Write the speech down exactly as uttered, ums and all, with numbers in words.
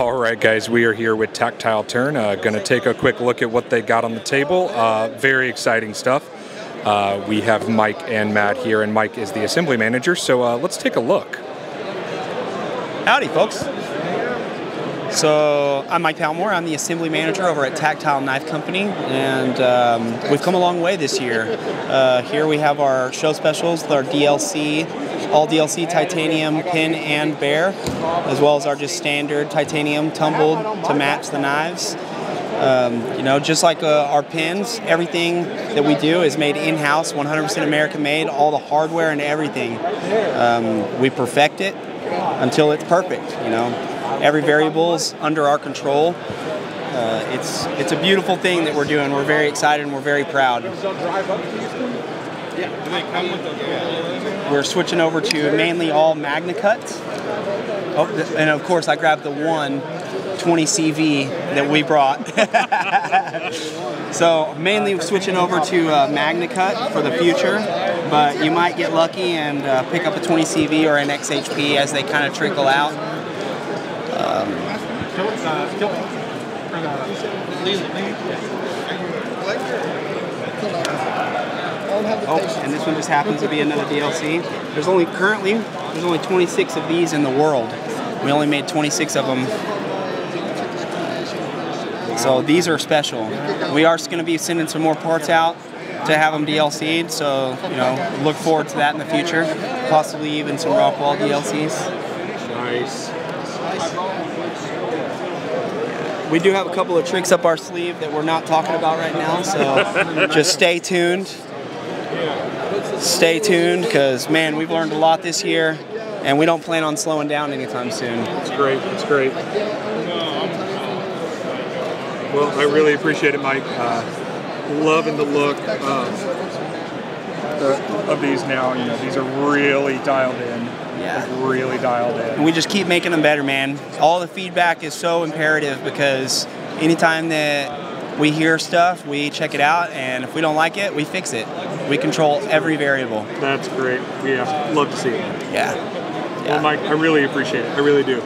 All right, guys, we are here with Tactile Turn. Uh, going to take a quick look at what they got on the table. Uh, very exciting stuff. Uh, we have Mike and Matt here, and Mike is the assembly manager, so uh, let's take a look. Howdy, folks. So I'm Mike Palmore. I'm the assembly manager over at Tactile Knife Company, and um, we've come a long way this year. Uh, here we have our show specials, our D L C, all D L C titanium pin and bare, as well as our just standard titanium tumbled to match the knives. Um, you know, just like uh, our pins, everything that we do is made in-house, one hundred percent American made, all the hardware and everything. Um, we perfect it until it's perfect, you know. Every variable is under our control. Uh, it's, it's a beautiful thing that we're doing. We're very excited and we're very proud. We're switching over to mainly all MagnaCuts. Oh, and of course I grabbed the one twenty C V that we brought. So mainly switching over to uh, MagnaCut for the future, but you might get lucky and uh, pick up a twenty C V or an X H P as they kind of trickle out. Um, Oh, and this one just happens to be another D L C. There's only currently, there's only twenty-six of these in the world. We only made twenty-six of them. So these are special. We are going to be sending some more parts out to have them D L C'd. So, you know, look forward to that in the future. Possibly even some Rockwall D L Cs. Nice. We do have a couple of tricks up our sleeve that we're not talking about right now. So just stay tuned. Stay tuned, because, man, we've learned a lot this year, and we don't plan on slowing down anytime soon. It's great. It's great. Well, I really appreciate it, Mike. Uh, loving the look of, of these now. You know, these are really dialed in. Yeah. They're really dialed in. And we just keep making them better, man. All the feedback is so imperative, because anytime that we hear stuff, we check it out, and if we don't like it, we fix it. We control every variable. That's great. Yeah, love to see it. Yeah. Yeah. Well, Mike, I really appreciate it. I really do.